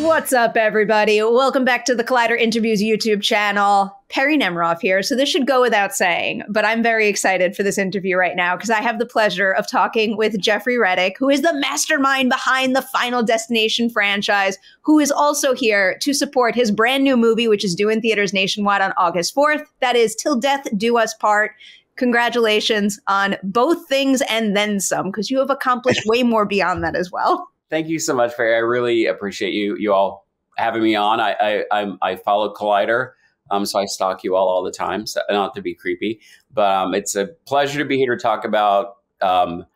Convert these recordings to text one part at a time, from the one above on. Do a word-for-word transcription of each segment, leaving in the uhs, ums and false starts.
What's up, everybody? Welcome back to the Collider Interviews YouTube channel. Perry Nemiroff here, so this should go without saying, but I'm very excited for this interview right now because I have the pleasure of talking with Jeffrey Reddick, who is the mastermind behind the Final Destination franchise, who is also here to support his brand new movie, which is due in theaters nationwide on August fourth. That is Till Death Do Us Part. Congratulations on both things and then some, because you have accomplished way more beyond that as well. Thank you so much, Perry. I really appreciate you you all having me on. I I, I, I follow Collider, um, so I stalk you all all the time. So not to be creepy, but um, it's a pleasure to be here to talk about um,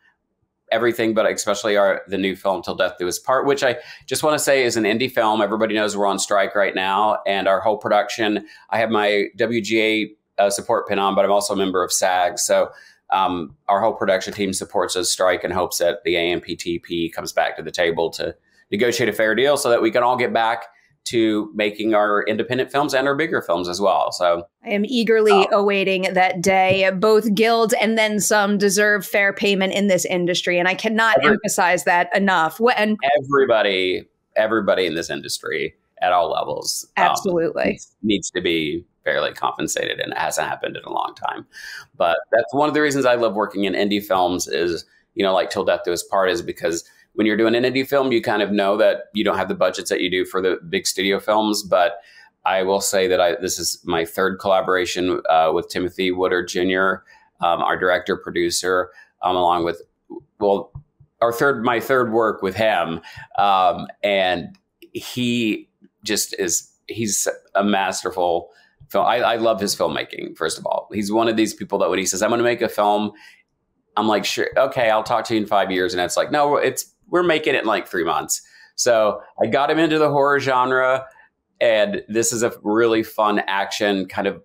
everything, but especially our the new film Till Death Do Us Part, which I just want to say is an indie film. Everybody knows we're on strike right now, and our whole production. I have my W G A uh, support pin on, but I'm also a member of SAG, so. Um, our whole production team supports us strike and hopes that the A M P T P comes back to the table to negotiate a fair deal so that we can all get back to making our independent films and our bigger films as well. So I am eagerly um, awaiting that day. Both guilds and then some deserve fair payment in this industry. And I cannot every, emphasize that enough. When, everybody, everybody in this industry at all levels absolutely um, needs, needs to be fairly compensated, and it hasn't happened in a long time. But that's one of the reasons I love working in indie films is, you know, like Till Death Do Us Part is because when you're doing an indie film, you kind of know that you don't have the budgets that you do for the big studio films. But I will say that I, this is my third collaboration uh, with Timothy Woodard Junior, um, our director, producer, um, along with, well, our third, my third work with him. Um, and he just is, he's a masterful film. I, I love his filmmaking. First of all, he's one of these people that when he says, "I'm going to make a film," I'm like, "Sure, okay, I'll talk to you in five years." And it's like, "No, it's we're making it in like three months." So I got him into the horror genre, and this is a really fun action kind of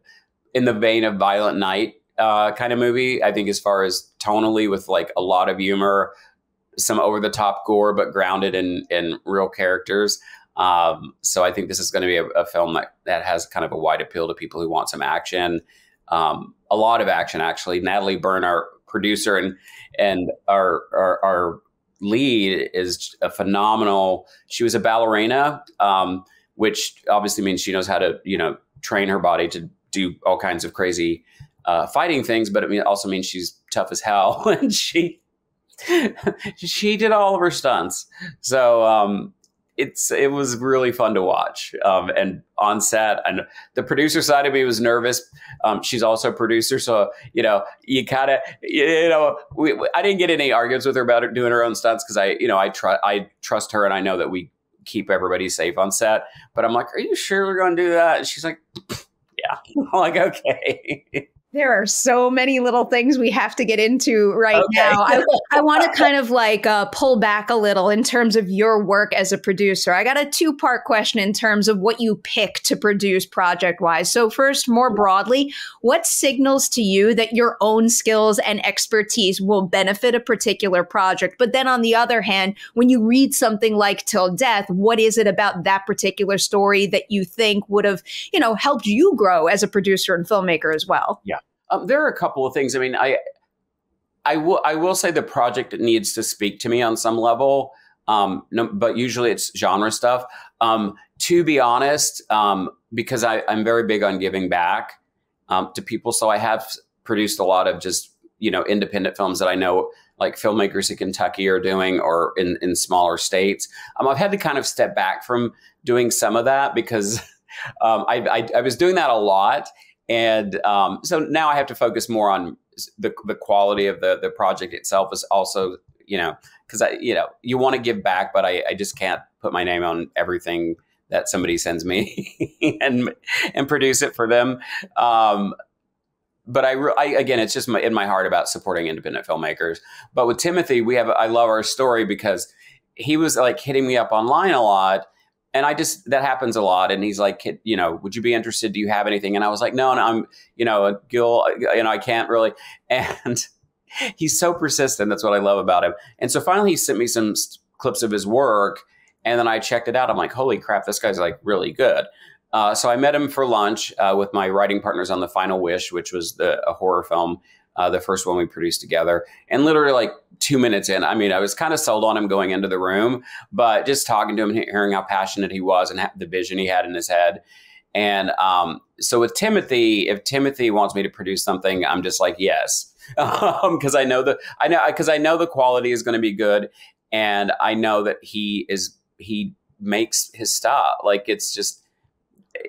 in the vein of Violent Night uh, kind of movie. I think as far as tonally, with like a lot of humor, some over the top gore, but grounded in in real characters. Um, so I think this is going to be a, a film that, that has kind of a wide appeal to people who want some action, um, a lot of action, actually. Natalie Burn, our producer and and our, our, our lead, is a phenomenal. She was a ballerina, um, which obviously means she knows how to, you know, train her body to do all kinds of crazy uh, fighting things. But it also means she's tough as hell, and she she did all of her stunts. So. Um, It's it was really fun to watch um, and on set, and the producer side of me was nervous. Um, she's also a producer, so you know you kind of you know we, we, I didn't get any arguments with her about her doing her own stunts because I you know I try I trust her and I know that we keep everybody safe on set. But I'm like, are you sure we're going to do that? And she's like, yeah. I'm like, okay. There are so many little things we have to get into right okay. now. I, I want to kind of like uh, pull back a little in terms of your work as a producer. I got a two-part question in terms of what you pick to produce project-wise. So first, more broadly, what signals to you that your own skills and expertise will benefit a particular project? But then on the other hand, when you read something like Till Death, what is it about that particular story that you think would have, you know, helped you grow as a producer and filmmaker as well? Yeah. Um, there are a couple of things. I mean, I, I will, I will say the project needs to speak to me on some level, um, no, but usually it's genre stuff. Um, to be honest, um, because I, I'm very big on giving back um, to people, so I have produced a lot of just you know independent films that I know like filmmakers in Kentucky are doing or in in smaller states. Um, I've had to kind of step back from doing some of that because um, I, I I was doing that a lot. And um, so now I have to focus more on the, the quality of the, the project itself is also, you know, because I, you know, you want to give back, but I, I just can't put my name on everything that somebody sends me and and produce it for them. Um, but I, I, again, it's just my, in my heart about supporting independent filmmakers. But with Timothy, we have I love our story because he was like hitting me up online a lot. And I just, that happens a lot. And he's like, you know, would you be interested? Do you have anything? And I was like, no, no, I'm, you know, a Gil, you know, I can't really. And he's so persistent. That's what I love about him. And so finally he sent me some clips of his work. And then I checked it out. I'm like, holy crap, this guy's like really good. Uh, so I met him for lunch uh, with my writing partners on The Final Wish, which was the, a horror film uh, the first one we produced together. And literally like two minutes in, I mean, I was kind of sold on him going into the room, but just talking to him and hearing how passionate he was and the vision he had in his head. And um, so with Timothy, if Timothy wants me to produce something, I'm just like, yes, because um, I know the I know because I know the quality is going to be good. And I know that he is he makes his stuff. Like, it's just,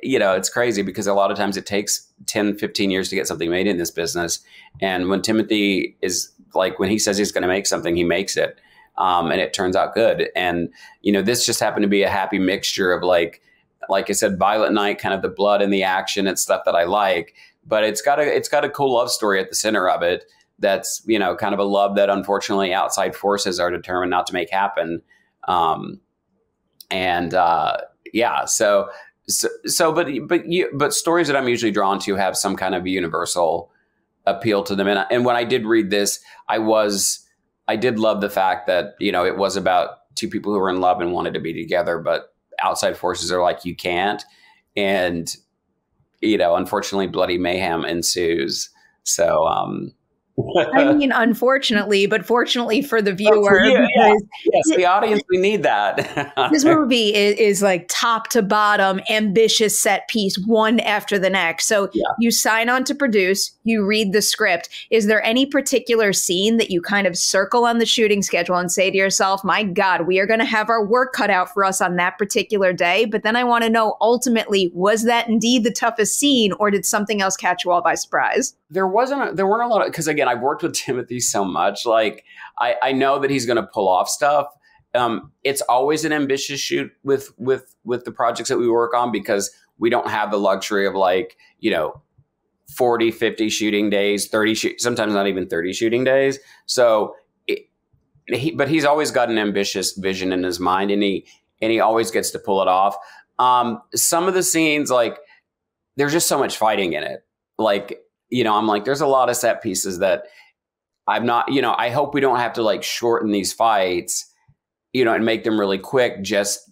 you know, it's crazy because a lot of times it takes ten, fifteen years to get something made in this business. And when Timothy is like, when he says he's going to make something, he makes it um, and it turns out good. And, you know, this just happened to be a happy mixture of like, like I said, Violent Night, kind of the blood and the action and stuff that I like, but it's got a, it's got a cool love story at the center of it. That's, you know, kind of a love that unfortunately outside forces are determined not to make happen. Um, and uh, yeah, so, So, so, but, but, you, but stories that I'm usually drawn to have some kind of universal appeal to them. And, and when I did read this, I was, I did love the fact that, you know, it was about two people who were in love and wanted to be together, but outside forces are like, you can't. And, you know, unfortunately bloody mayhem ensues. So, um, I mean, unfortunately, but fortunately for the viewer, yeah, because yeah. Yes, the audience, we need that. This movie is, is like top to bottom, ambitious set piece, one after the next. So yeah. You sign on to produce, you read the script. Is there any particular scene that you kind of circle on the shooting schedule and say to yourself, my God, we are going to have our work cut out for us on that particular day? But then I want to know, ultimately, was that indeed the toughest scene, or did something else catch you all by surprise? There wasn't, a, there weren't a lot of, because again, I've worked with Timothy so much. Like, I, I know that he's going to pull off stuff. Um, it's always an ambitious shoot with, with, with the projects that we work on, because we don't have the luxury of like, you know, forty, fifty shooting days, thirty, sh sometimes not even thirty shooting days. So, it, he, but he's always got an ambitious vision in his mind, and he, and he always gets to pull it off. Um, some of the scenes, like, there's just so much fighting in it. Like, you know, I'm like, there's a lot of set pieces that I'm not, you know, I hope we don't have to like shorten these fights, you know, and make them really quick just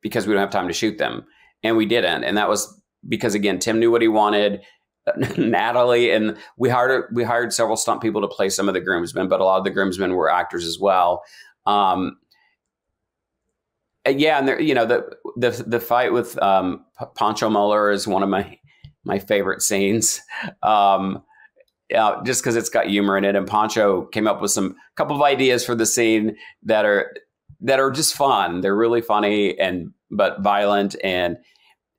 because we don't have time to shoot them. And we didn't. And that was because, again, Tim knew what he wanted. Natalie, and we hired, we hired several stunt people to play some of the groomsmen, but a lot of the groomsmen were actors as well. Um, yeah. And there, you know, the, the, the fight with um, Pancho Mueller is one of my, my favorite scenes, um, uh, just because it's got humor in it. And Pancho came up with some couple of ideas for the scene that are that are just fun. They're really funny and but violent, and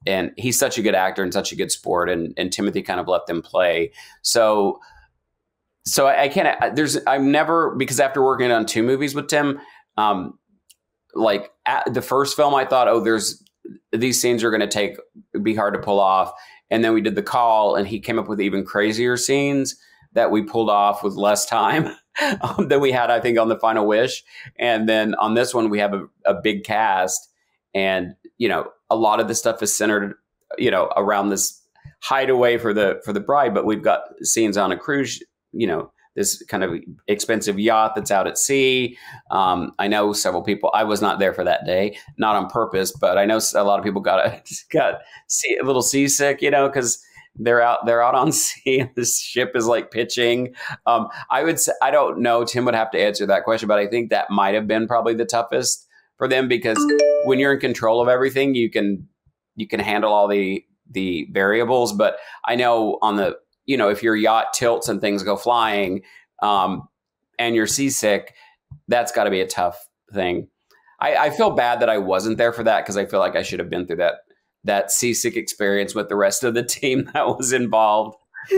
and he's such a good actor and such a good sport. And and Timothy kind of let them play. So so I, I can't. There's I've never, because after working on two movies with Tim, um, like at the first film, I thought, oh, there's these scenes are going to take be hard to pull off. And then we did The Call, and he came up with even crazier scenes that we pulled off with less time um, than we had, I think, on The Final Wish. And then on this one, we have a, a big cast. And, you know, a lot of the stuff is centered, you know, around this hideaway for the for the bride. But we've got scenes on a cruise, you know, this kind of expensive yacht that's out at sea. Um, I know several people, I was not there for that day, not on purpose, but I know a lot of people got, got sea, a little seasick, you know, cause they're out, they're out on sea and this ship is like pitching. Um, I would say, I don't know, Tim would have to answer that question, but I think that might've been probably the toughest for them, because when you're in control of everything, you can, you can handle all the, the variables. But I know on the, you know, if your yacht tilts and things go flying um, and you're seasick, that's got to be a tough thing. I, I feel bad that I wasn't there for that, because I feel like I should have been through that that seasick experience with the rest of the team that was involved.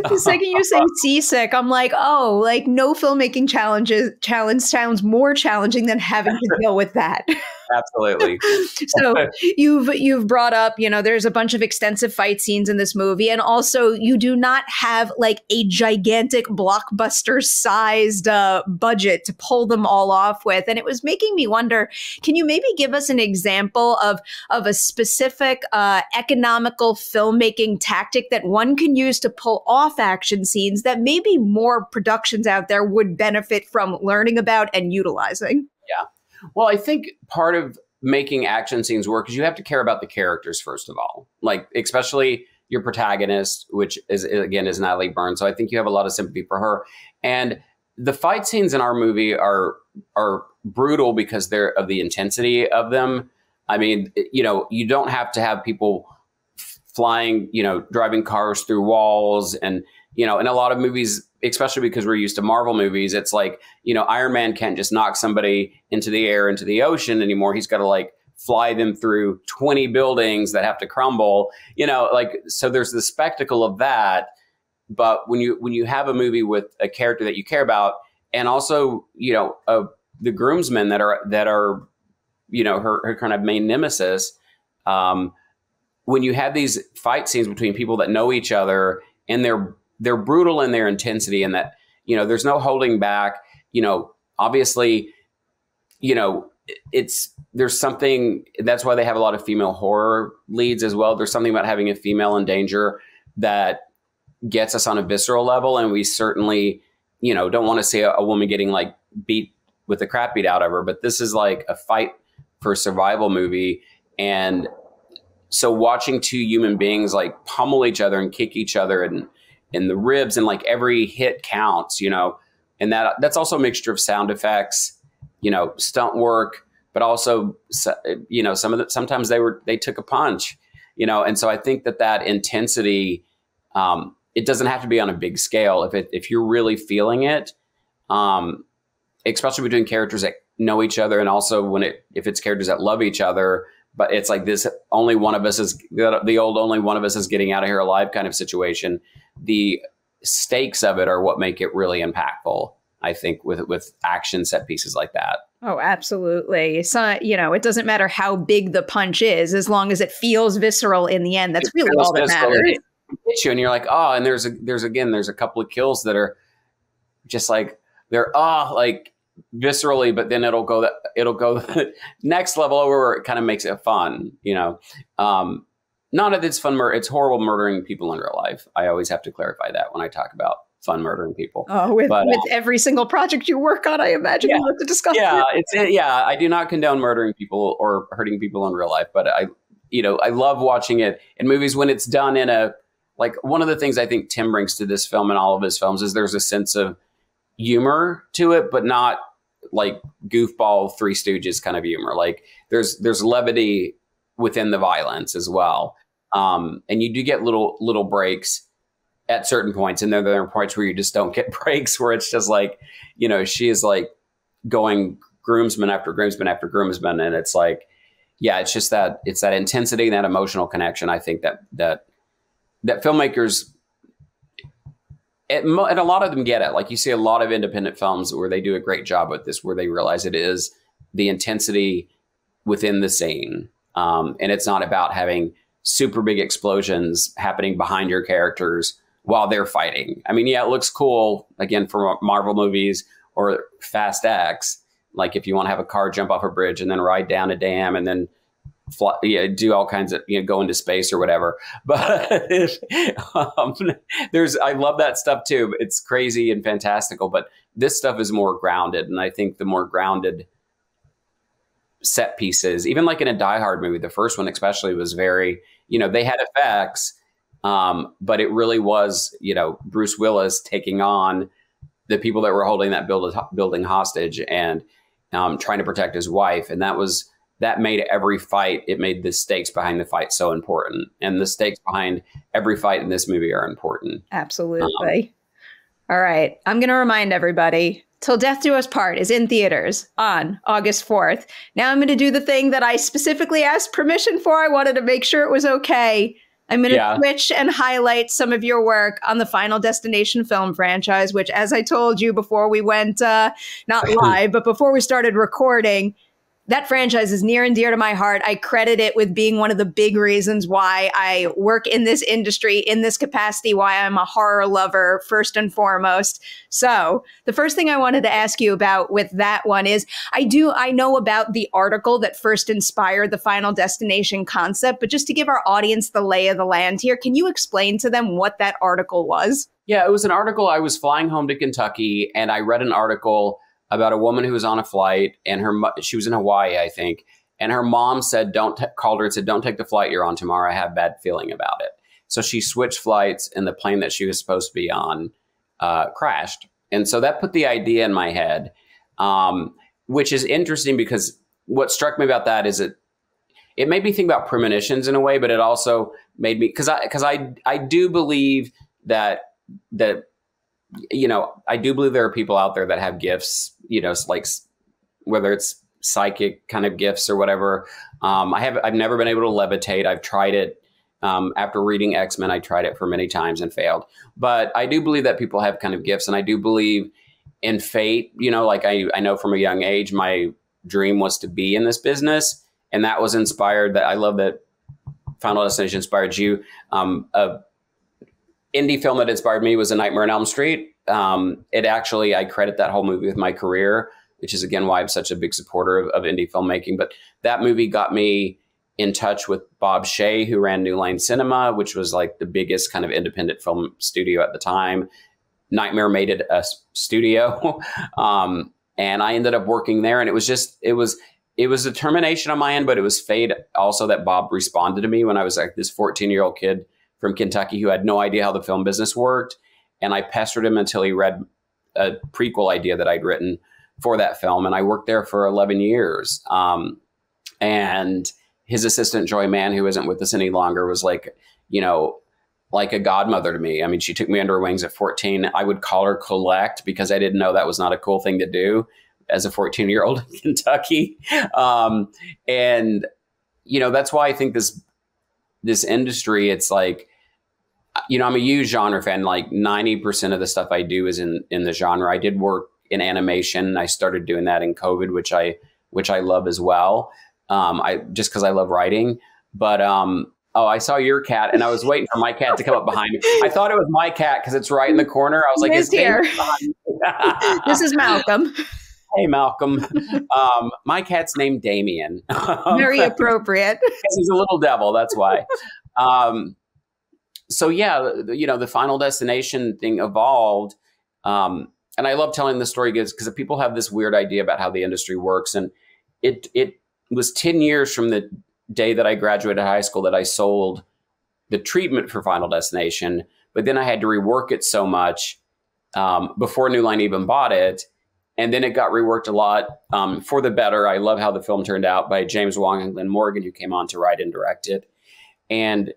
The second you say seasick, I'm like, oh, like no filmmaking challenges challenge sounds more challenging than having to deal with that. Absolutely. So you've you've brought up, you know, there's a bunch of extensive fight scenes in this movie, and also you do not have like a gigantic blockbuster sized uh, budget to pull them all off with. And it was making me wonder, can you maybe give us an example of of a specific uh, economical filmmaking tactic that one can use to pull off action scenes that maybe more productions out there would benefit from learning about and utilizing? Yeah. Well, I think part of making action scenes work is you have to care about the characters, first of all, like especially your protagonist, which is, again, is Natalie Burn. So I think you have a lot of sympathy for her. And the fight scenes in our movie are are brutal because they're of the intensity of them. I mean, you know, you don't have to have people flying, you know, driving cars through walls. And, you know, in a lot of movies, especially because we're used to Marvel movies, it's like, you know, Iron Man can't just knock somebody into the air, into the ocean anymore. He's got to like fly them through twenty buildings that have to crumble, you know, like, so there's the spectacle of that. But when you, when you have a movie with a character that you care about, and also, you know, uh, the groomsmen that are, that are, you know, her, her kind of main nemesis, um, when you have these fight scenes between people that know each other, and they're, they're brutal in their intensity, and that, you know, there's no holding back, you know, obviously, you know, it's, there's something, that's why they have a lot of female horror leads as well. There's something about having a female in danger that gets us on a visceral level. And we certainly, you know, don't want to see a, a woman getting like beat with the crap beat out of her, but this is like a fight for survival movie. And so watching two human beings like pummel each other and kick each other and, in the ribs, and like every hit counts, you know, and that that's also a mixture of sound effects, you know, stunt work, but also, you know, some of the, sometimes they were, they took a punch, you know? And so I think that that intensity, um, it doesn't have to be on a big scale. If it, if you're really feeling it, um, especially between characters that know each other. And also when it, if it's characters that love each other, but it's like this, only one of us is the old, only one of us is getting out of here alive kind of situation. The stakes of it are what make it really impactful, I think, with with action set pieces like that. Oh, absolutely. So, you know, it doesn't matter how big the punch is, as long as it feels visceral in the end. That's really all that matters. You and you're like, oh, and there's a, there's again, there's a couple of kills that are just like they're ah oh, like viscerally, but then it'll go that it'll go the next level over where it kind of makes it fun, you know. Um, Not that it's fun murder. It's horrible murdering people in real life. I always have to clarify that when I talk about fun murdering people. Oh, with, but, with um, every single project you work on, I imagine yeah, you have to discuss yeah, it. It's, yeah, I do not condone murdering people or hurting people in real life. But I, you know, I love watching it in movies when it's done in a, like one of the things I think Tim brings to this film and all of his films is there's a sense of humor to it, but not like goofball Three Stooges kind of humor. Like there's there's levity within the violence as well. Um, and you do get little, little breaks at certain points. And then there are points where you just don't get breaks, where it's just like, you know, she is like going groomsman after groomsman after groomsman. And it's like, yeah, it's just that, it's that intensity, that emotional connection. I think that, that, that filmmakers, it, and a lot of them get it. Like you see a lot of independent films where they do a great job with this, where they realize it is the intensity within the scene. Um, and it's not about having super big explosions happening behind your characters while they're fighting. I mean, yeah, it looks cool, again, for Marvel movies or Fast X, like if you want to have a car jump off a bridge and then ride down a dam and then fly, yeah, do all kinds of, you know, go into space or whatever. But um, there's, I love that stuff too. It's crazy and fantastical, but this stuff is more grounded. And I think the more grounded set pieces, even like in a Die Hard movie, the first one especially was very, you know, they had effects, um, but it really was, you know, Bruce Willis taking on the people that were holding that build, building hostage and um, trying to protect his wife. And that was, that made every fight, it made the stakes behind the fight so important. And the stakes behind every fight in this movie are important. Absolutely. Um, All right. I'm going to remind everybody, Till Death Do Us Part is in theaters on August fourth. Now I'm going to do the thing that I specifically asked permission for. I wanted to make sure it was okay. I'm going to yeah. switch and highlight some of your work on the Final Destination film franchise, which, as I told you before we went, uh, not live, but before we started recording, that franchise is near and dear to my heart. I credit it with being one of the big reasons why I work in this industry, in this capacity, why I'm a horror lover first and foremost. So the first thing I wanted to ask you about with that one is, I do, I know about the article that first inspired the Final Destination concept, but just to give our audience the lay of the land here, can you explain to them what that article was? Yeah, it was an article. I was flying home to Kentucky and I read an article about a woman who was on a flight and her, she was in Hawaii, I think. And her mom said, don't, called her and said, don't take the flight you're on tomorrow. I have a bad feeling about it. So she switched flights, and the plane that she was supposed to be on uh, crashed. And so that put the idea in my head, um, which is interesting because what struck me about that is it it made me think about premonitions in a way, but it also made me, because I because I I do believe that that you know I do believe there are people out there that have gifts, you know, like whether it's psychic kind of gifts or whatever. Um, I have I've never been able to levitate. I've tried it. Um, after reading X-Men, I tried it for many times and failed. But I do believe that people have kind of gifts, and I do believe in fate. You know, like I, I know from a young age, my dream was to be in this business, and that was inspired. That I love that Final Destination inspired you. Um, a indie film that inspired me was A Nightmare on Elm Street. Um, it actually, I credit that whole movie with my career, which is again why I'm such a big supporter of, of indie filmmaking. But that movie got me in touch with Bob Shea, who ran New Line Cinema, which was like the biggest kind of independent film studio at the time. Nightmare made it a studio. um, and I ended up working there, and it was just, it was, it was determination on my end, but it was fate also that Bob responded to me when I was like this fourteen year old kid from Kentucky who had no idea how the film business worked. And I pestered him until he read a prequel idea that I'd written for that film. And I worked there for eleven years. Um, and his assistant, Joy Mann, who isn't with us any longer, was like, you know, like a godmother to me. I mean, she took me under her wings at fourteen. I would call her Collect because I didn't know that was not a cool thing to do as a fourteen year old in Kentucky. Um, and, you know, that's why I think this, this industry, it's like, you know, I'm a huge genre fan. Like ninety percent of the stuff I do is in, in the genre. I did work in animation. I started doing that in COVID, which I, which I love as well. Um, I just because I love writing, but um, oh, I saw your cat, and I was waiting for my cat to come up behind me. I thought it was my cat because it's right in the corner. I was like, "It's here." This is Malcolm. Hey, Malcolm. Um, my cat's named Damien. Very appropriate. He's a little devil. That's why. Um, so yeah, you know, the Final Destination thing evolved, um, and I love telling the story because people have this weird idea about how the industry works, and it it. It was ten years from the day that I graduated high school that I sold the treatment for Final Destination, but then I had to rework it so much um, before New Line even bought it. And then it got reworked a lot um, for the better. I love how the film turned out, by James Wong and Glenn Morgan, who came on to write and direct it. And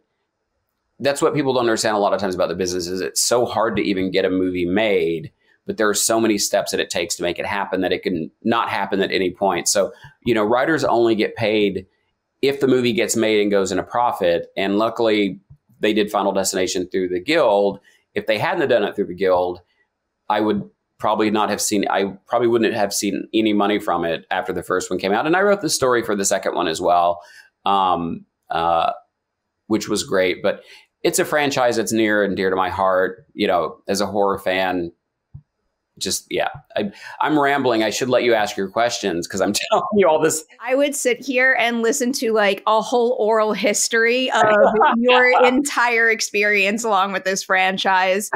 that's what people don't understand a lot of times about the business is it's so hard to even get a movie made, but there are so many steps that it takes to make it happen that it can not happen at any point. So, you know, writers only get paid if the movie gets made and goes in a profit. And luckily they did Final Destination through the Guild. If they hadn't done it through the Guild, I would probably not have seen, I probably wouldn't have seen any money from it after the first one came out. And I wrote the story for the second one as well, um, uh, which was great, but it's a franchise that's near and dear to my heart, you know, as a horror fan. Just, yeah, I, I'm rambling. I should let you ask your questions because I'm telling you all this. I would sit here and listen to like a whole oral history of your entire experience along with this franchise.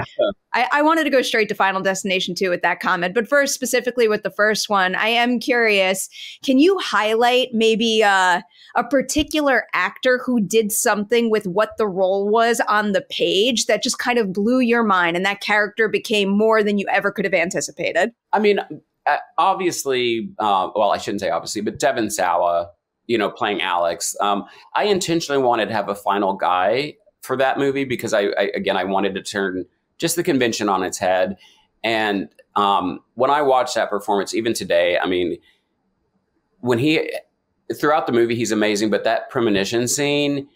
I, I wanted to go straight to Final Destination two with that comment. But first, specifically with the first one, I am curious, can you highlight maybe uh, a particular actor who did something with what the role was on the page that just kind of blew your mind and that character became more than you ever could have anticipated? I mean, obviously, uh, well, I shouldn't say obviously, but Devin Sawa, you know, playing Alex. Um, I intentionally wanted to have a final guy for that movie because, I, I again, I wanted to turn just the convention on its head. And um, when I watched that performance, even today, I mean, when he, throughout the movie, he's amazing, but that premonition scene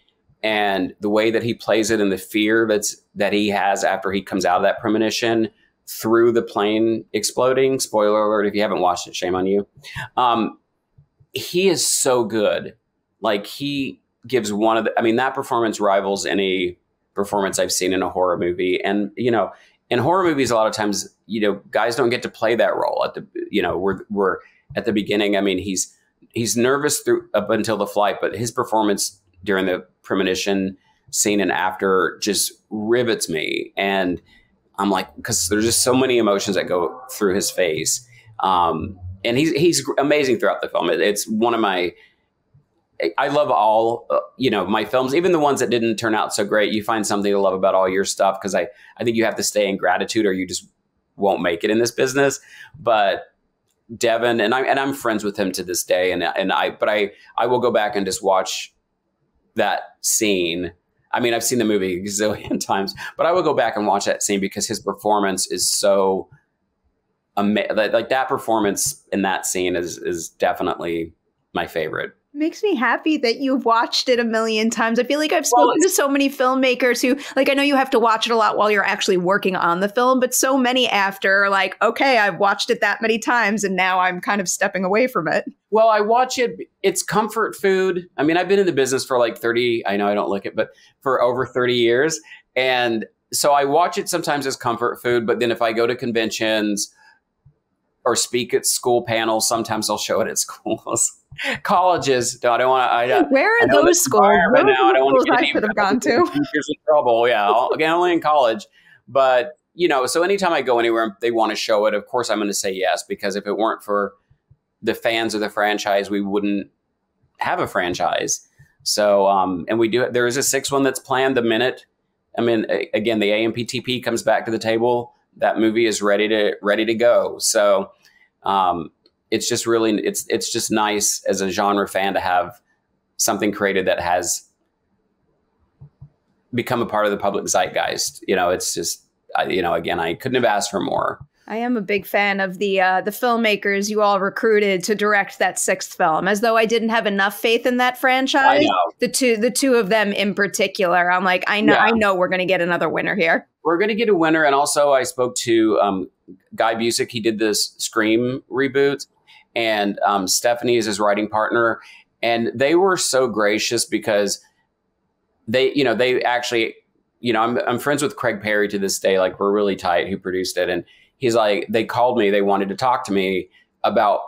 and the way that he plays it and the fear that's, that he has after he comes out of that premonition through the plane exploding, spoiler alert, if you haven't watched it, shame on you. Um, he is so good. Like he gives one of the, I mean, that performance rivals any performance I've seen in a horror movie. And, you know, in horror movies, a lot of times, you know, guys don't get to play that role at the, you know, we're, we're at the beginning. I mean, he's, he's nervous through up until the flight, but his performance during the premonition scene and after just rivets me. And I'm like, cause there's just so many emotions that go through his face. Um, and he's, he's amazing throughout the film. It, it's one of my, I love all, uh, you know, my films, even the ones that didn't turn out so great. You find something to love about all your stuff, because I, I think you have to stay in gratitude or you just won't make it in this business. But Devin, and, I, and I'm friends with him to this day, and and I but I, I will go back and just watch that scene. I mean, I've seen the movie a gazillion times, but I will go back and watch that scene because his performance is so amazing. Like, that performance in that scene is is definitely my favorite. Makes me happy that you've watched it a million times. I feel like I've spoken well, to so many filmmakers who, like, I know you have to watch it a lot while you're actually working on the film, but so many after are like, okay, I've watched it that many times and now I'm kind of stepping away from it. Well, I watch it. It's comfort food. I mean, I've been in the business for like thirty, I know I don't look it, but for over thirty years. And so I watch it sometimes as comfort food, but then if I go to conventions or speak at school panels, sometimes I'll show it at schools. Colleges, I don't want to. Where are those schools? Right now, I don't want to get into trouble. Yeah, I'll, again, only in college. But, you know, so anytime I go anywhere, they want to show it. Of course, I'm going to say yes, because if it weren't for the fans of the franchise, we wouldn't have a franchise. So, um, and we do. There is a sixth one that's planned the minute. I mean, a, again, the A M P T P comes back to the table. That movie is ready to ready to go. So, um, it's just really, it's, it's just nice as a genre fan to have something created that has become a part of the public zeitgeist. You know, it's just, I, you know, again, I couldn't have asked for more. I am a big fan of the, uh, the filmmakers you all recruited to direct that sixth film, as though I didn't have enough faith in that franchise. I know. The two, the two of them in particular, I'm like, I know, yeah. I know we're going to get another winner here. We're going to get a winner. And also I spoke to, um, Guy Busick. He did this Scream reboot. And um, Stephanie is his writing partner. And they were so gracious because they, you know, they actually, you know, I'm, I'm friends with Craig Perry to this day. Like, we're really tight, who produced it. And he's like, they called me, they wanted to talk to me about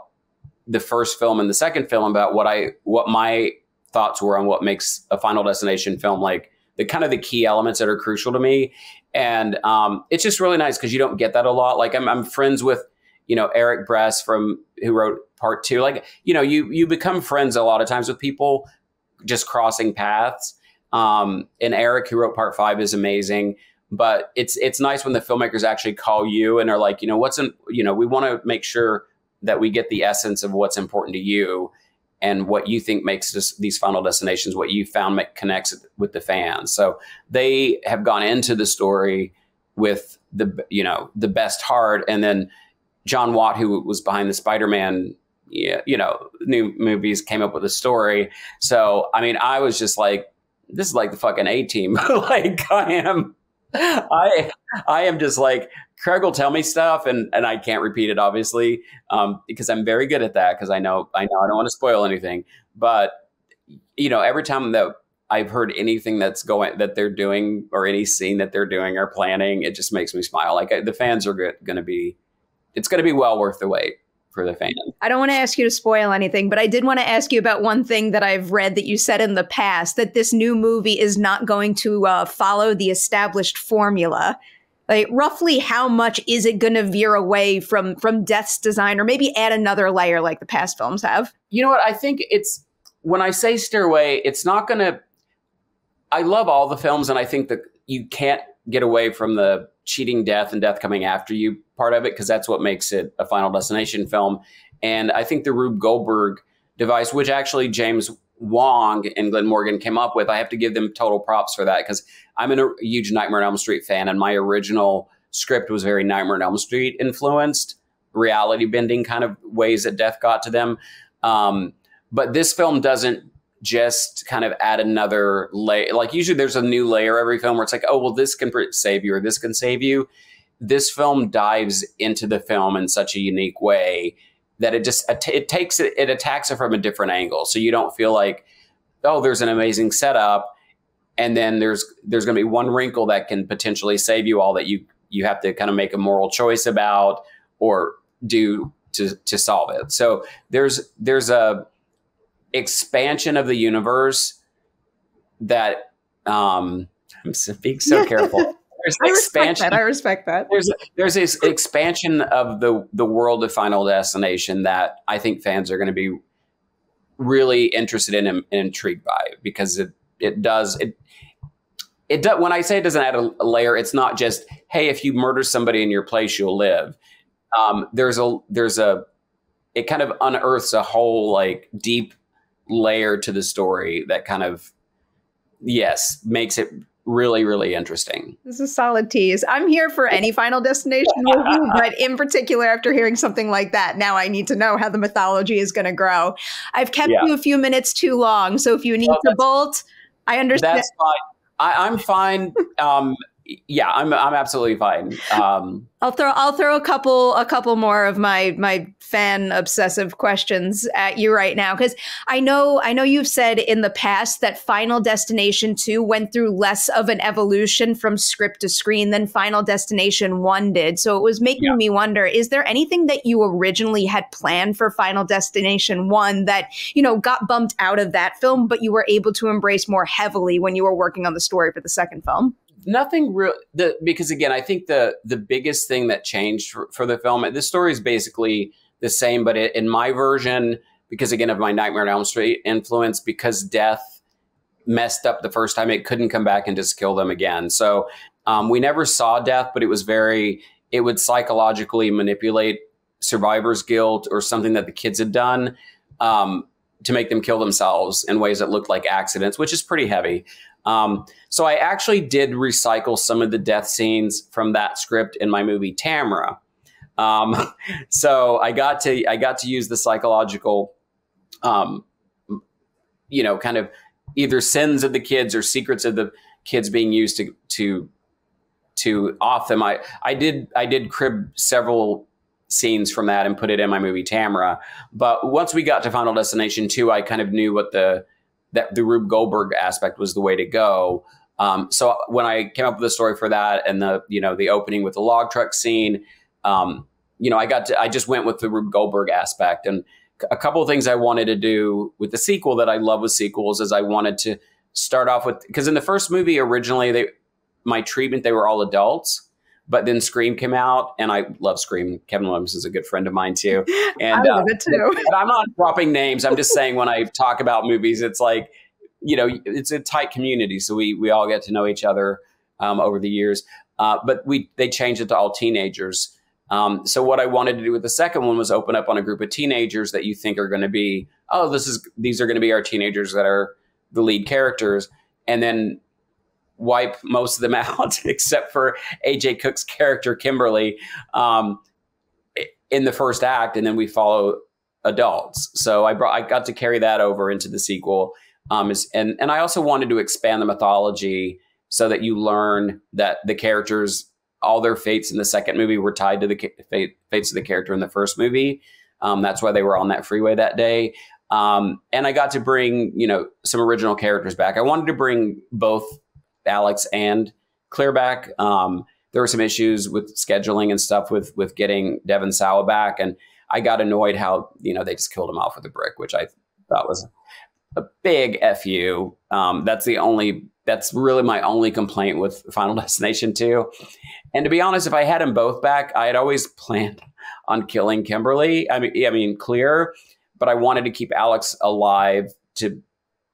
the first film and the second film, about what I, what my thoughts were on what makes a Final Destination film, like the kind of the key elements that are crucial to me. And um, it's just really nice because you don't get that a lot. Like, I'm, I'm friends with, you know, Eric Bress from who wrote part two. Like, you know, you, you become friends a lot of times with people just crossing paths. Um, and Eric, who wrote part five, is amazing, but it's, it's nice when the filmmakers actually call you and are like, you know, what's in, you know, we want to make sure that we get the essence of what's important to you and what you think makes this, these Final Destinations, what you found make, connects with the fans. So they have gone into the story with the, you know, the best heart. And then John Watt, who was behind the Spider-Man, you know, new movies, came up with a story. So, I mean, I was just like, this is like the fucking A-team. Like, I am, I, I am just like, Craig will tell me stuff and, and I can't repeat it, obviously, um, because I'm very good at that. Cause I know, I know I don't want to spoil anything, but you know, every time that I've heard anything that's going, that they're doing, or any scene that they're doing or planning, it just makes me smile. Like, I, the fans are going to be, it's going to be well worth the wait for the fans. I don't want to ask you to spoil anything, but I did want to ask you about one thing that I've read that you said in the past, that this new movie is not going to uh, follow the established formula. Like, roughly how much is it going to veer away from, from Death's design, or maybe add another layer like the past films have? You know what? I think it's, when I say steer away, it's not going to, I love all the films, and I think that you can't get away from the cheating death and death coming after you part of it, because that's what makes it a Final Destination film. And I think the Rube Goldberg device, which actually James Wong and Glenn Morgan came up with, I have to give them total props for that, because I'm a huge Nightmare on Elm Street fan, and my original script was very Nightmare on Elm Street influenced, reality bending kind of ways that death got to them. Um, but this film doesn't just kind of add another layer. Like, usually there's a new layer every film where it's like, oh, well, this can save you, or this can save you. This film dives into the film in such a unique way that it just, it takes it, it attacks it from a different angle. So you don't feel like, oh, there's an amazing setup, and then there's, there's going to be one wrinkle that can potentially save you all that you, you have to kind of make a moral choice about or do to, to solve it. So there's, there's a, expansion of the universe that um I'm being so careful. There's I expansion respect that. I respect that. There's there's this expansion of the the world of Final Destination that I think fans are going to be really interested in and intrigued by it, because it it does it it does, when I say it doesn't add a, a layer, it's not just, hey, if you murder somebody in your place, you'll live. Um, there's a there's a it kind of unearths a whole like deep layer to the story that kind of, yes, makes it really, really interesting. This is solid tease. I'm here for any Final Destination review, but in particular, after hearing something like that, now I need to know how the mythology is going to grow. I've kept yeah. you a few minutes too long, so if you need well, to bolt, I understand. That's fine. I, I'm fine. Um, yeah, I'm I'm absolutely fine. Um, I'll throw I'll throw a couple a couple more of my my fan obsessive questions at you right now, because I know I know you've said in the past that Final Destination two went through less of an evolution from script to screen than Final Destination one did. So it was making yeah. me wonder: is there anything that you originally had planned for Final Destination one that you know got bumped out of that film, but you were able to embrace more heavily when you were working on the story for the second film? Nothing real, the, because again, I think the the biggest thing that changed for, for the film, the story is basically the same, but it, in my version, because again of my Nightmare on Elm Street influence, because death messed up the first time, it couldn't come back and just kill them again. So um, we never saw death, but it was very, it would psychologically manipulate survivor's guilt or something that the kids had done um, to make them kill themselves in ways that looked like accidents, which is pretty heavy. Um, so I actually did recycle some of the death scenes from that script in my movie Tamara. Um, so I got to, I got to use the psychological, um, you know, kind of either sins of the kids or secrets of the kids being used to, to, to off them. I, I did, I did crib several scenes from that and put it in my movie Tamara. But once we got to Final Destination two, I kind of knew what the, that the Rube Goldberg aspect was the way to go. Um, so when I came up with the story for that and the, you know, the opening with the log truck scene, um, you know, I got to, I just went with the Rube Goldberg aspect. And a couple of things I wanted to do with the sequel that I love with sequels is I wanted to start off with, because in the first movie originally, they, my treatment, they were all adults. But then Scream came out, and I love Scream. Kevin Williams is a good friend of mine too. And I love uh, it too. But I'm not dropping names. I'm just saying when I talk about movies, it's like, you know, it's a tight community. So we we all get to know each other um, over the years. Uh, but we they changed it to all teenagers. Um, so what I wanted to do with the second one was open up on a group of teenagers that you think are going to be, oh, this is these are going to be our teenagers that are the lead characters, and then wipe most of them out except for A J Cook's character, Kimberly, um, in the first act. And then we follow adults. So I brought, I got to carry that over into the sequel. Um, and, and I also wanted to expand the mythology so that you learn that the characters, all their fates in the second movie were tied to the fate, fates of the character in the first movie. Um, that's why they were on that freeway that day. Um, and I got to bring, you know, some original characters back. I wanted to bring both Alex and Clearback. Um, there were some issues with scheduling and stuff with with getting Devin Sawa back, and I got annoyed how you know they just killed him off with a brick, which I thought was a big F you. Um, that's the only that's really my only complaint with Final Destination two. And to be honest, if I had them both back, I had always planned on killing Kimberly. I mean, I mean Clear, but I wanted to keep Alex alive. To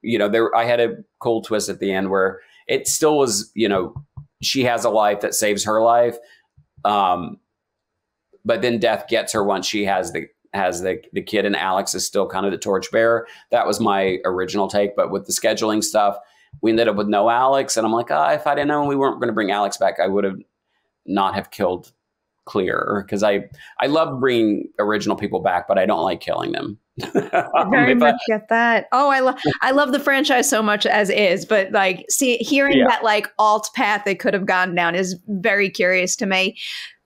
you know, there I had a cool twist at the end where it still was, you know, she has a life that saves her life. Um, but then death gets her once she has the has the, the kid, and Alex is still kind of the torchbearer. That was my original take. But with the scheduling stuff, we ended up with no Alex. And I'm like, ah, oh, if I didn't know we weren't going to bring Alex back, I would have not have killed Clear. Because I, I love bringing original people back, but I don't like killing them. I very much get that. Oh, I love I love the franchise so much as is, but like see hearing yeah. that like alt path it could have gone down is very curious to me.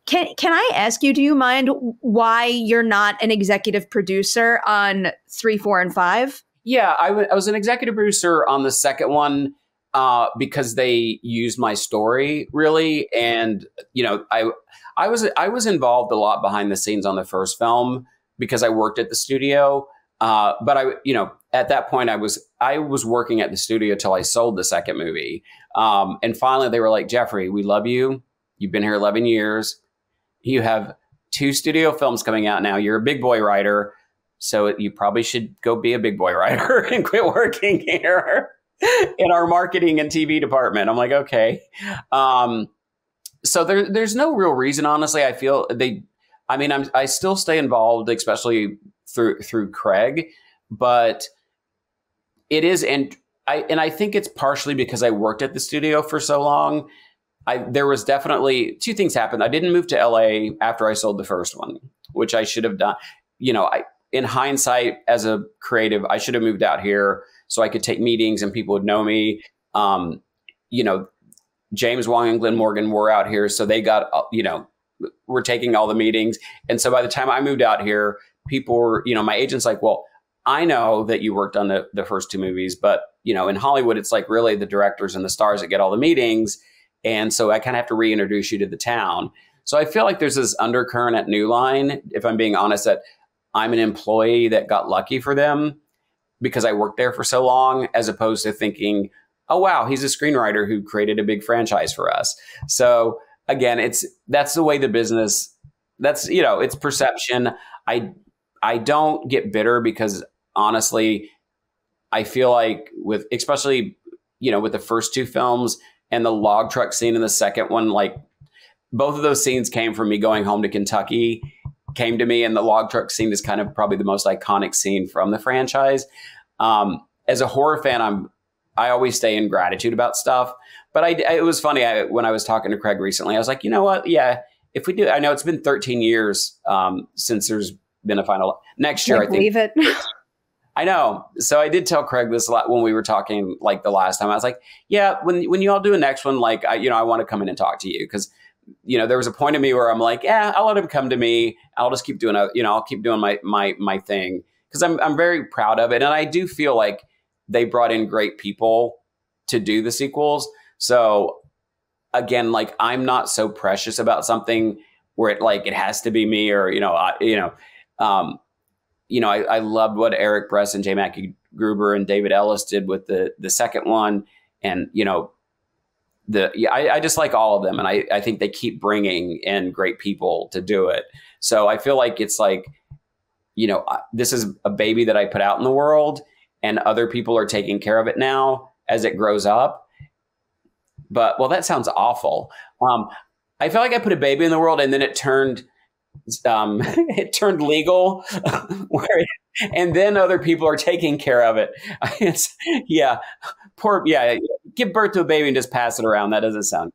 Can can I ask you, do you mind why you're not an executive producer on three, four, and five? Yeah, I, I was an executive producer on the second one uh, because they used my story really, and you know I I was I was involved a lot behind the scenes on the first film, because I worked at the studio. Uh, but I, you know, at that point I was, I was working at the studio till I sold the second movie. Um, and finally they were like, Jeffrey, we love you. You've been here eleven years. You have two studio films coming out now. You're a big boy writer. So it, you probably should go be a big boy writer and quit working here in our marketing and T V department. I'm like, okay. Um, so there, there's no real reason, honestly. I feel they, I mean, I'm, I still stay involved, especially through, through Craig, but it is. And I, and I think it's partially because I worked at the studio for so long. I, there was definitely two things happened. I didn't move to L A after I sold the first one, which I should have done. You know, I, in hindsight, as a creative, I should have moved out here so I could take meetings and people would know me. Um, you know, James Wong and Glenn Morgan were out here, so they got, you know, were taking all the meetings. And so by the time I moved out here, people were, you know, my agent's like, well, I know that you worked on the, the first two movies, but, you know, in Hollywood, it's like really the directors and the stars that get all the meetings. And so I kind of have to reintroduce you to the town. So I feel like there's this undercurrent at New Line, if I'm being honest, that I'm an employee that got lucky for them because I worked there for so long, as opposed to thinking, oh, wow, he's a screenwriter who created a big franchise for us. So again, it's, that's the way the business, that's, you know, it's perception. I, I don't get bitter because honestly, I feel like with, especially, you know, with the first two films and the log truck scene in the second one, like both of those scenes came from me going home to Kentucky came to me, and the log truck scene is kind of probably the most iconic scene from the franchise. Um, as a horror fan, I'm, I always stay in gratitude about stuff, but I, I it was funny. I, when I was talking to Craig recently, I was like, you know what? Yeah, if we do, I know it's been thirteen years um, since there's been a final next year. I, I believe think. it. I know. So I did tell Craig this a lot when we were talking, like the last time I was like, yeah, when, when you all do a next one, like, I, you know, I want to come in and talk to you. Cause you know, there was a point of me where I'm like, yeah, I'll let him come to me. I'll just keep doing, a, you know, I'll keep doing my, my, my thing. Cause I'm, I'm very proud of it. And I do feel like they brought in great people to do the sequels. So again, like I'm not so precious about something where it like, it has to be me or, you know, I, you know, um, you know, I, I loved what Eric Bress and J. Mackey Gruber and David Ellis did with the, the second one. And, you know, The, yeah, I, I just like all of them. And I, I think they keep bringing in great people to do it. So I feel like it's like, you know, this is a baby that I put out in the world and other people are taking care of it now as it grows up. But, well, that sounds awful. Um, I feel like I put a baby in the world and then it turned, um, it turned legal. where it, and then other people are taking care of it. It's, yeah, poor, yeah. Give birth to a baby and just pass it around. That doesn't sound.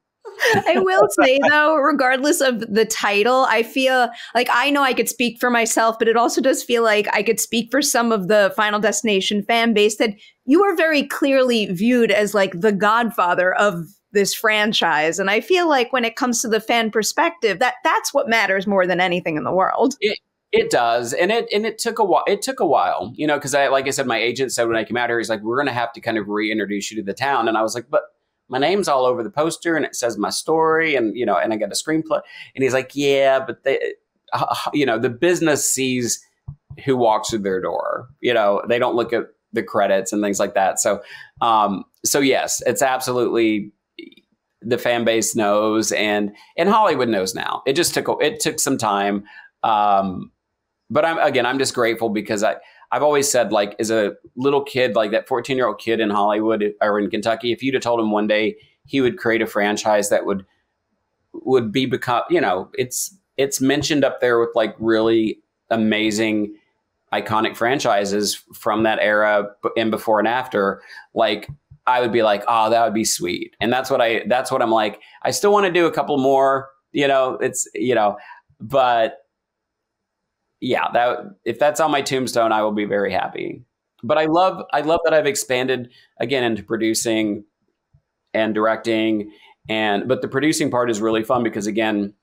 I will say though, regardless of the title, I feel like I know I could speak for myself, but it also does feel like I could speak for some of the Final Destination fan base that you are very clearly viewed as like the godfather of this franchise. And I feel like when it comes to the fan perspective, that that's what matters more than anything in the world. It, it does. And it, and it took a while, it took a while, you know, cause I, like I said, my agent said when I came out here, he's like, we're going to have to kind of reintroduce you to the town. And I was like, but my name's all over the poster and it says my story and, you know, and I got a screenplay and he's like, yeah, but they, uh, you know, the business sees who walks through their door, you know, they don't look at the credits and things like that. So, um, so yes, it's absolutely the fan base knows and, and Hollywood knows now. It just took, a, it took some time. Um, But I'm again, I'm just grateful because I, I've always said, like, as a little kid, like that fourteen year old kid in Hollywood or in Kentucky, if you'd have told him one day he would create a franchise that would would be become, you know, it's it's mentioned up there with like really amazing, iconic franchises from that era and before and after, like I would be like, oh, that would be sweet. And that's what I that's what I'm like. I still want to do a couple more, you know, it's, you know, but. Yeah, that if that's on my tombstone, I will be very happy. But I love I love that I've expanded again into producing and directing. And but the producing part is really fun because, again,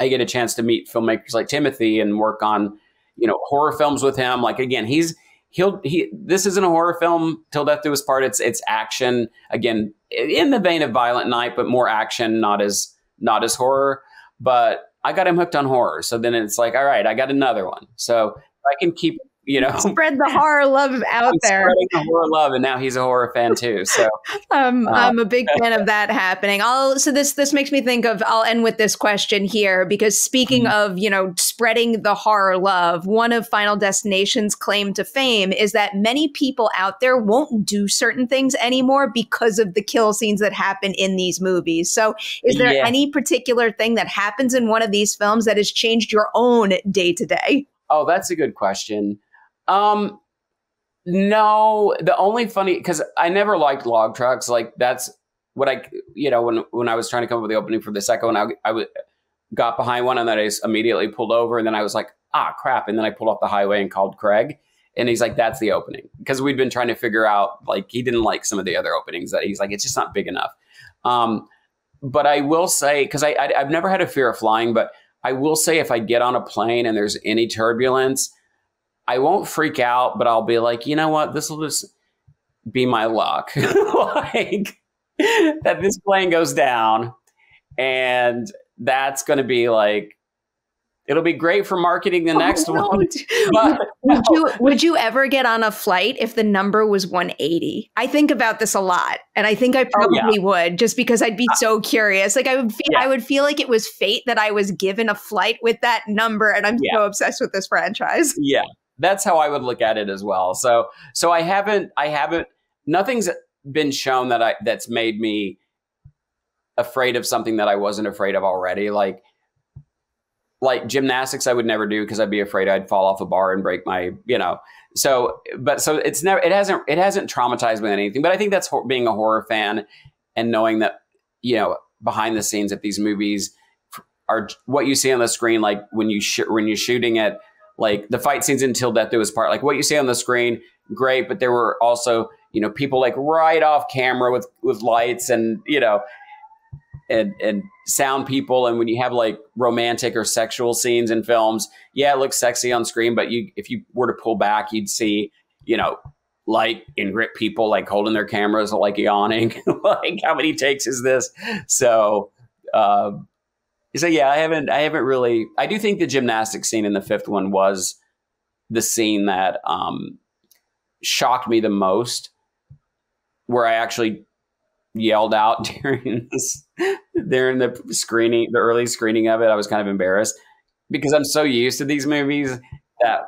I get a chance to meet filmmakers like Timothy and work on, you know, horror films with him. Like, again, he's he'll he this isn't a horror film. Till Death Do Us Part. It's it's action, again, in the vein of Violent Night, but more action, not as not as horror. But I got him hooked on horror. So then it's like, all right, I got another one. So I can keep you know, spread the horror love out I'm there. Spreading the horror love, and now he's a horror fan too. So um, uh, I'm a big fan of that happening. I'll, so this this makes me think of, I'll end with this question here, because speaking mm-hmm. of, you know, spreading the horror love, one of Final Destination's claim to fame is that many people out there won't do certain things anymore because of the kill scenes that happen in these movies. So is there yeah. any particular thing that happens in one of these films that has changed your own day to day? Oh, that's a good question. Um, no, the only funny, because I never liked log trucks. Like that's what I, you know, when, when I was trying to come up with the opening for the second one, I, I w got behind one and then I just immediately pulled over and then I was like, ah, crap. And then I pulled off the highway and called Craig and he's like, that's the opening. Because we'd been trying to figure out, like, he didn't like some of the other openings that he's like, it's just not big enough. Um, but I will say, because I, I, I've never had a fear of flying, but I will say if I get on a plane and there's any turbulence, I won't freak out, but I'll be like, you know what? This will just be my luck. Like that this plane goes down and that's going to be like, it'll be great for marketing the oh, next no. one. But, would, no. you, would you ever get on a flight if the number was one eighty? I think about this a lot. And I think I probably oh, yeah. would, just because I'd be so curious. Like I would, feel, yeah. I would feel like it was fate that I was given a flight with that number. And I'm yeah. so obsessed with this franchise. Yeah. That's how I would look at it as well. So, so I haven't, I haven't, nothing's been shown that I, that's made me afraid of something that I wasn't afraid of already. Like, like gymnastics, I would never do because I'd be afraid I'd fall off a bar and break my, you know, so, but so it's never, it hasn't, it hasn't traumatized me or anything, but I think that's being a horror fan and knowing that, you know, behind the scenes at these movies are what you see on the screen. Like when you shoot, when you're shooting it, like the fight scenes in Till Death Do Us Part, like what you see on the screen, great. But there were also, you know, people like right off camera with, with lights and, you know, and, and sound people. And when you have like romantic or sexual scenes in films, yeah, it looks sexy on screen, but you, if you were to pull back, you'd see, you know, light and grip people like holding their cameras, like yawning, like how many takes is this? So, um, uh, So yeah, I haven't, I haven't really, I do think the gymnastics scene in the fifth one was the scene that um, shocked me the most, where I actually yelled out during this, during the screening, the early screening of it. I was kind of embarrassed because I'm so used to these movies that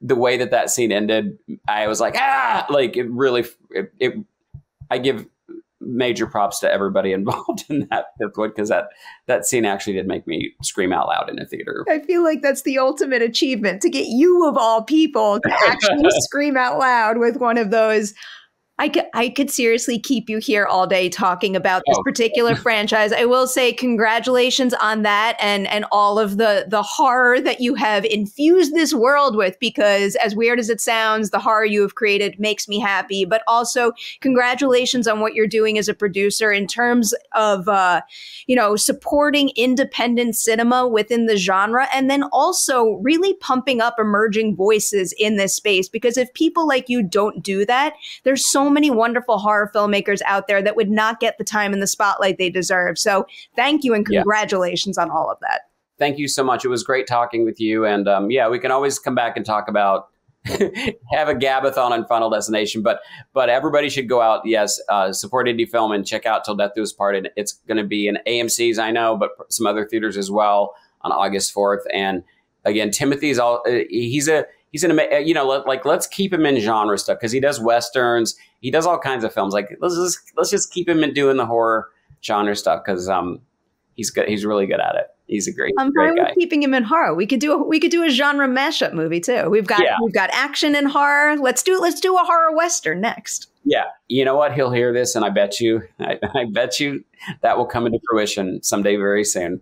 the way that that scene ended, I was like, ah, like it really, it, it I give major props to everybody involved in that fifth one, because that that scene actually did make me scream out loud in a theater. I feel like that's the ultimate achievement, to get you of all people to actually scream out loud with one of those. I could, I could seriously keep you here all day talking about this oh. particular franchise. I will say congratulations on that and and all of the the horror that you have infused this world with, because as weird as it sounds, the horror you have created makes me happy. But also congratulations on what you're doing as a producer in terms of, uh, you know, supporting independent cinema within the genre, and then also really pumping up emerging voices in this space. Because if people like you don't do that, there's so many wonderful horror filmmakers out there that would not get the time and the spotlight they deserve. So thank you and congratulations yeah. on all of that. Thank you so much. It was great talking with you. And um, yeah, we can always come back and talk about, have a gabathon on Final Destination. But but everybody should go out, yes, uh, support indie film and check out Till Death Do Us Part. And it's going to be in A M C's, I know, but some other theaters as well on August fourth. And again, Timothy's all, uh, he's a, He's in a, you know, like, let's keep him in genre stuff, because he does Westerns. He does all kinds of films. Like, let's just, let's just keep him in doing the horror genre stuff, because um, he's good. He's really good at it. He's a great, I'm fine with keeping him in horror. We could do a, we could do a genre mashup movie too. We've got, yeah. we've got action and horror. Let's do, let's do a horror Western next. Yeah. You know what? He'll hear this, and I bet you, I, I bet you that will come into fruition someday very soon.